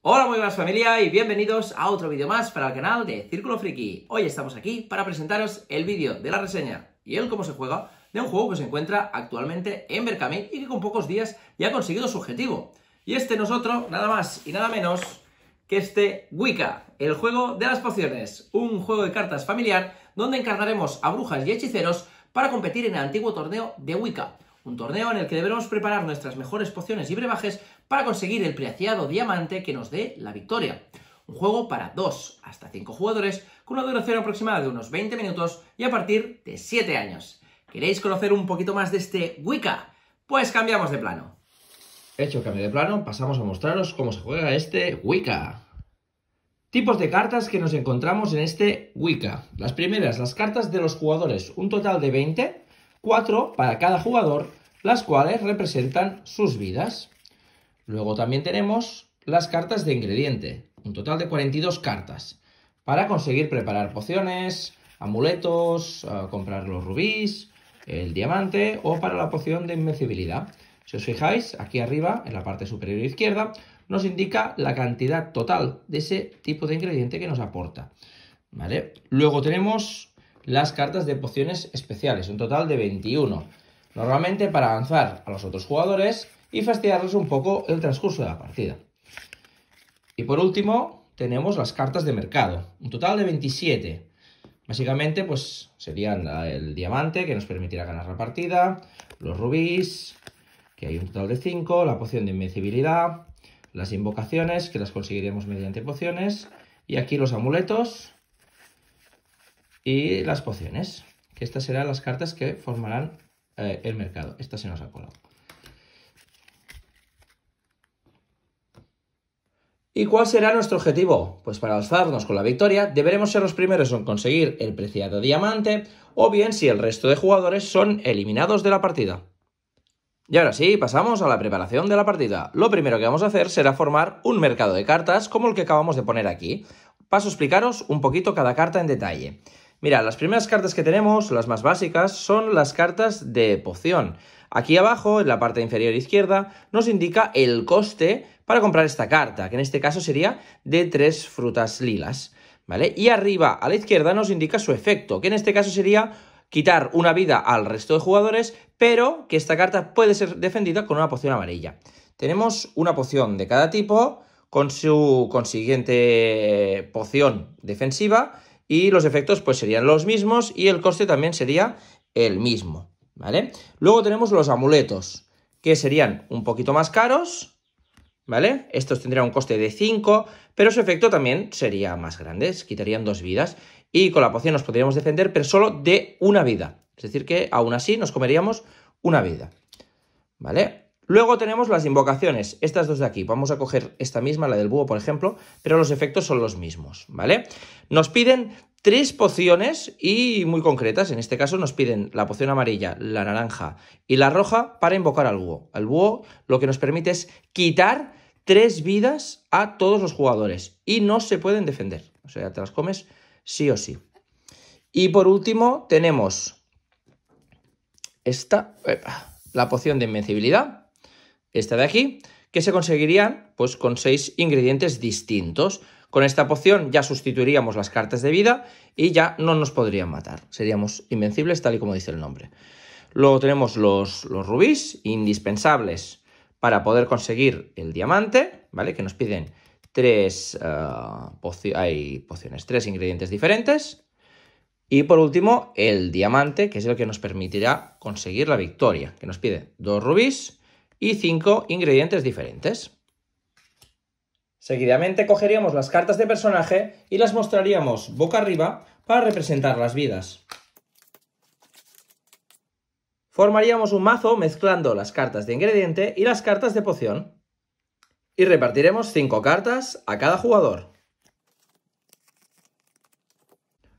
Hola muy buenas familia y bienvenidos a otro vídeo más para el canal de Círculo Friki. Hoy estamos aquí para presentaros el vídeo de la reseña y el cómo se juega de un juego que se encuentra actualmente en Verkami y que con pocos días ya ha conseguido su objetivo. Y este no es otro, nada más y nada menos que este Wicca, el juego de las pociones, un juego de cartas familiar donde encarnaremos a brujas y hechiceros para competir en el antiguo torneo de Wicca. Un torneo en el que deberemos preparar nuestras mejores pociones y brebajes para conseguir el preciado diamante que nos dé la victoria. Un juego para 2 hasta 5 jugadores, con una duración aproximada de unos 20 minutos y a partir de 7 años. ¿Queréis conocer un poquito más de este Wicca? Pues cambiamos de plano. Hecho el cambio de plano, pasamos a mostraros cómo se juega este Wicca. Tipos de cartas que nos encontramos en este Wicca. Las primeras, las cartas de los jugadores, un total de 20. 4 para cada jugador, las cuales representan sus vidas. Luego también tenemos las cartas de ingrediente, un total de 42 cartas, para conseguir preparar pociones, amuletos, comprar los rubíes, el diamante o para la poción de invencibilidad. Si os fijáis, aquí arriba, en la parte superior izquierda, nos indica la cantidad total de ese tipo de ingrediente que nos aporta. ¿Vale? Luego tenemos las cartas de pociones especiales, un total de 21, normalmente para avanzar a los otros jugadores y fastidiarles un poco el transcurso de la partida. Y por último tenemos las cartas de mercado, un total de 27, básicamente pues serían el diamante que nos permitirá ganar la partida, los rubíes, que hay un total de 5, la poción de invencibilidad, las invocaciones que las conseguiremos mediante pociones y aquí los amuletos y las pociones, que estas serán las cartas que formarán el mercado. Esta se nos ha colado. ¿Y cuál será nuestro objetivo? Pues para alzarnos con la victoria deberemos ser los primeros en conseguir el preciado diamante, o bien si el resto de jugadores son eliminados de la partida. Y ahora sí, pasamos a la preparación de la partida. Lo primero que vamos a hacer será formar un mercado de cartas como el que acabamos de poner aquí. Paso a explicaros un poquito cada carta en detalle. Mira, las primeras cartas que tenemos, las más básicas, son las cartas de poción. Aquí abajo, en la parte inferior izquierda, nos indica el coste para comprar esta carta, que en este caso sería de 3 frutas lilas, ¿vale? Y arriba, a la izquierda, nos indica su efecto, que en este caso sería quitar una vida al resto de jugadores, pero que esta carta puede ser defendida con una poción amarilla. Tenemos una poción de cada tipo, con su consiguiente poción defensiva, y los efectos pues serían los mismos y el coste también sería el mismo, ¿vale? Luego tenemos los amuletos, que serían un poquito más caros, ¿vale? Estos tendrían un coste de 5, pero su efecto también sería más grande, quitarían 2 vidas y con la poción nos podríamos defender, pero solo de una vida. Es decir que aún así nos comeríamos una vida, ¿vale? Luego tenemos las invocaciones, estas dos de aquí. Vamos a coger esta misma, la del búho, por ejemplo, pero los efectos son los mismos, ¿vale? Nos piden 3 pociones y muy concretas. En este caso nos piden la poción amarilla, la naranja y la roja para invocar al búho. Al búho lo que nos permite es quitar 3 vidas a todos los jugadores y no se pueden defender. O sea, te las comes sí o sí. Y por último tenemos esta, la poción de invencibilidad. Esta de aquí, que se conseguirían pues con 6 ingredientes distintos. Con esta poción ya sustituiríamos las cartas de vida y ya no nos podrían matar. Seríamos invencibles tal y como dice el nombre. Luego tenemos los rubíes, indispensables para poder conseguir el diamante, ¿vale? Que nos piden 3 ingredientes diferentes. Y por último, el diamante, que es el que nos permitirá conseguir la victoria, que nos pide 2 rubíes y 5 ingredientes diferentes. Seguidamente cogeríamos las cartas de personaje y las mostraríamos boca arriba para representar las vidas. Formaríamos un mazo mezclando las cartas de ingrediente y las cartas de poción. Y repartiremos 5 cartas a cada jugador.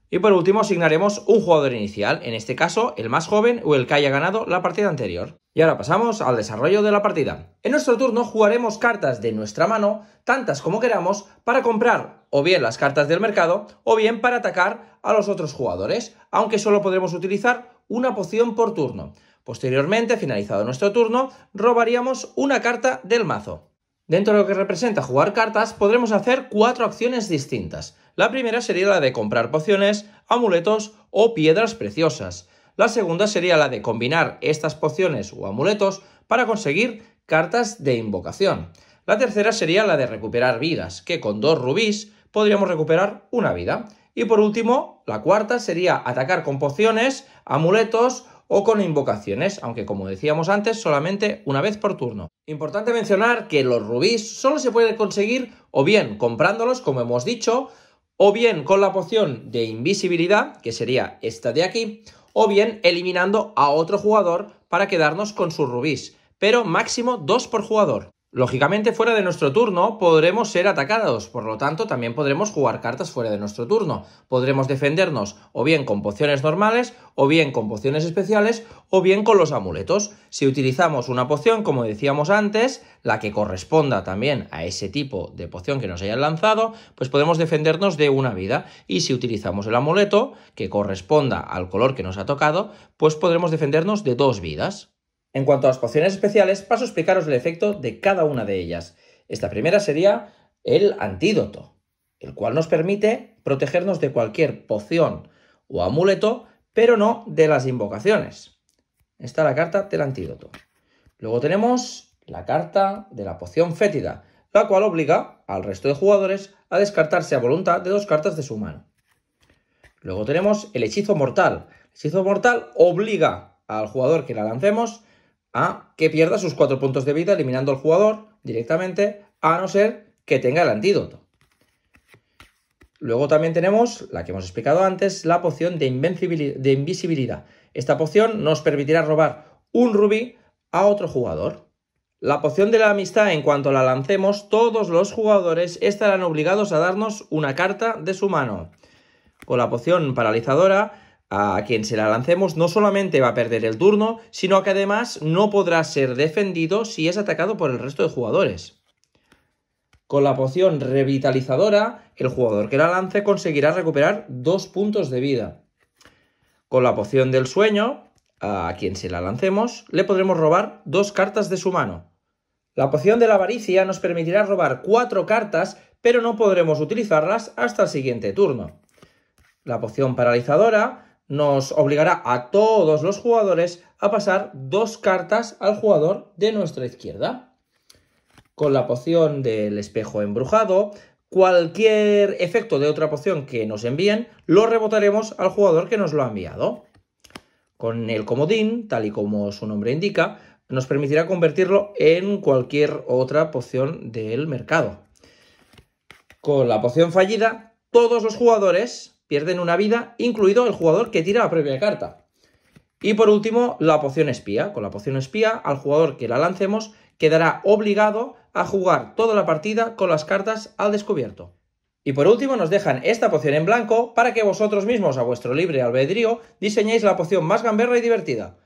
Y por último asignaremos un jugador inicial, en este caso el más joven o el que haya ganado la partida anterior. Y ahora pasamos al desarrollo de la partida. En nuestro turno jugaremos cartas de nuestra mano, tantas como queramos, para comprar o bien las cartas del mercado o bien para atacar a los otros jugadores, aunque solo podremos utilizar una poción por turno. Posteriormente, finalizado nuestro turno, robaríamos una carta del mazo. Dentro de lo que representa jugar cartas, podremos hacer 4 acciones distintas. La primera sería la de comprar pociones, amuletos o piedras preciosas. La segunda sería la de combinar estas pociones o amuletos para conseguir cartas de invocación. La tercera sería la de recuperar vidas, que con 2 rubíes podríamos recuperar una vida. Y por último, la cuarta sería atacar con pociones, amuletos o con invocaciones, aunque como decíamos antes, solamente una vez por turno. Importante mencionar que los rubíes solo se pueden conseguir o bien comprándolos, como hemos dicho, o bien con la poción de invisibilidad, que sería esta de aquí, o bien eliminando a otro jugador para quedarnos con sus rubíes, pero máximo 2 por jugador. Lógicamente, fuera de nuestro turno podremos ser atacados, por lo tanto también podremos jugar cartas fuera de nuestro turno. Podremos defendernos o bien con pociones normales, o bien con pociones especiales, o bien con los amuletos. Si utilizamos una poción, como decíamos antes, la que corresponda también a ese tipo de poción que nos hayan lanzado, pues podemos defendernos de una vida. Y si utilizamos el amuleto, que corresponda al color que nos ha tocado, pues podremos defendernos de 2 vidas. En cuanto a las pociones especiales, paso a explicaros el efecto de cada una de ellas. Esta primera sería el antídoto, el cual nos permite protegernos de cualquier poción o amuleto, pero no de las invocaciones. Está la carta del antídoto. Luego tenemos la carta de la poción fétida, la cual obliga al resto de jugadores a descartarse a voluntad de 2 cartas de su mano. Luego tenemos el hechizo mortal. El hechizo mortal obliga al jugador que la lancemos a que pierda sus 4 puntos de vida, eliminando al jugador directamente, a no ser que tenga el antídoto. Luego también tenemos, la que hemos explicado antes, la poción de invisibilidad. Esta poción nos permitirá robar un rubí a otro jugador. La poción de la amistad, en cuanto la lancemos, todos los jugadores estarán obligados a darnos una carta de su mano. Con la poción paralizadora, a quien se la lancemos no solamente va a perder el turno, sino que además no podrá ser defendido si es atacado por el resto de jugadores. Con la poción revitalizadora, el jugador que la lance conseguirá recuperar 2 puntos de vida. Con la poción del sueño, a quien se la lancemos, le podremos robar 2 cartas de su mano. La poción de la avaricia nos permitirá robar 4 cartas, pero no podremos utilizarlas hasta el siguiente turno. La poción paralizadora nos obligará a todos los jugadores a pasar 2 cartas al jugador de nuestra izquierda. Con la poción del espejo embrujado, cualquier efecto de otra poción que nos envíen lo rebotaremos al jugador que nos lo ha enviado. Con el comodín, tal y como su nombre indica, nos permitirá convertirlo en cualquier otra poción del mercado. Con la poción fallida, todos los jugadores pierden una vida, incluido el jugador que tira la propia carta. Y por último, la poción espía. Con la poción espía, al jugador que la lancemos quedará obligado a jugar toda la partida con las cartas al descubierto. Y por último nos dejan esta poción en blanco para que vosotros mismos, a vuestro libre albedrío, diseñéis la poción más gamberra y divertida.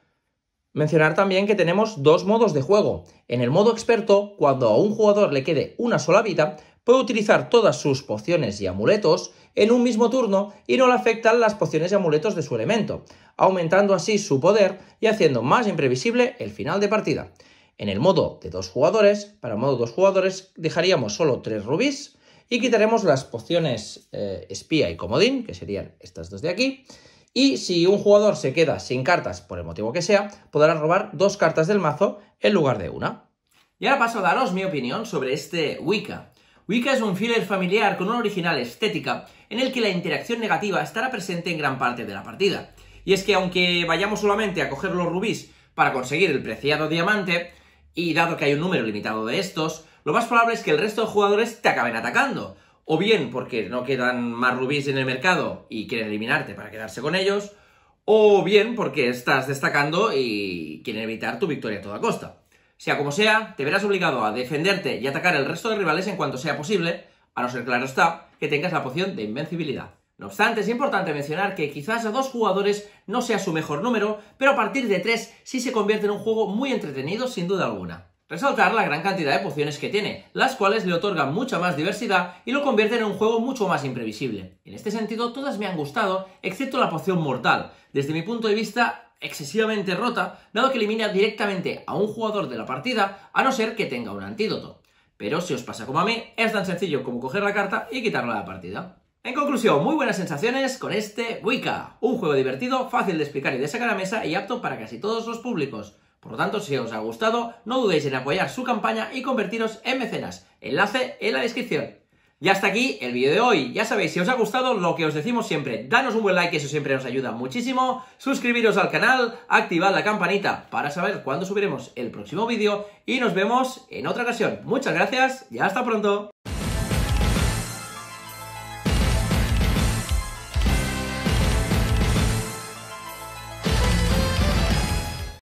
Mencionar también que tenemos 2 modos de juego. En el modo experto, cuando a un jugador le quede una sola vida, puede utilizar todas sus pociones y amuletos en un mismo turno y no le afectan las pociones y amuletos de su elemento, aumentando así su poder y haciendo más imprevisible el final de partida. En el modo de 2 jugadores, para modo 2 jugadores, dejaríamos solo 3 rubíes y quitaremos las pociones espía y comodín, que serían estas 2 de aquí, y si un jugador se queda sin cartas por el motivo que sea, podrá robar 2 cartas del mazo en lugar de una. Y ahora paso a daros mi opinión sobre este Wicca. Wicca es un filler familiar con una original estética en el que la interacción negativa estará presente en gran parte de la partida. Y es que aunque vayamos solamente a coger los rubíes para conseguir el preciado diamante, y dado que hay un número limitado de estos, lo más probable es que el resto de jugadores te acaben atacando. O bien porque no quedan más rubíes en el mercado y quieren eliminarte para quedarse con ellos, o bien porque estás destacando y quieren evitar tu victoria a toda costa. Sea como sea, te verás obligado a defenderte y atacar el resto de rivales en cuanto sea posible, a no ser, claro está, que tengas la poción de invencibilidad. No obstante, es importante mencionar que quizás a 2 jugadores no sea su mejor número, pero a partir de 3 sí se convierte en un juego muy entretenido sin duda alguna. Resaltar la gran cantidad de pociones que tiene, las cuales le otorgan mucha más diversidad y lo convierten en un juego mucho más imprevisible. En este sentido, todas me han gustado, excepto la poción mortal. Desde mi punto de vista, excesivamente rota, dado que elimina directamente a un jugador de la partida, a no ser que tenga un antídoto. Pero si os pasa como a mí, es tan sencillo como coger la carta y quitarla de la partida. En conclusión, muy buenas sensaciones con este Wicca, un juego divertido, fácil de explicar y de sacar a mesa y apto para casi todos los públicos. Por lo tanto, si os ha gustado, no dudéis en apoyar su campaña y convertiros en mecenas. Enlace en la descripción. Y hasta aquí el vídeo de hoy. Ya sabéis, si os ha gustado, lo que os decimos siempre, danos un buen like, eso siempre nos ayuda muchísimo, suscribiros al canal, activad la campanita para saber cuándo subiremos el próximo vídeo y nos vemos en otra ocasión. Muchas gracias y hasta pronto.